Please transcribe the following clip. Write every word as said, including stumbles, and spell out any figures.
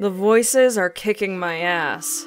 The voices are kicking my ass.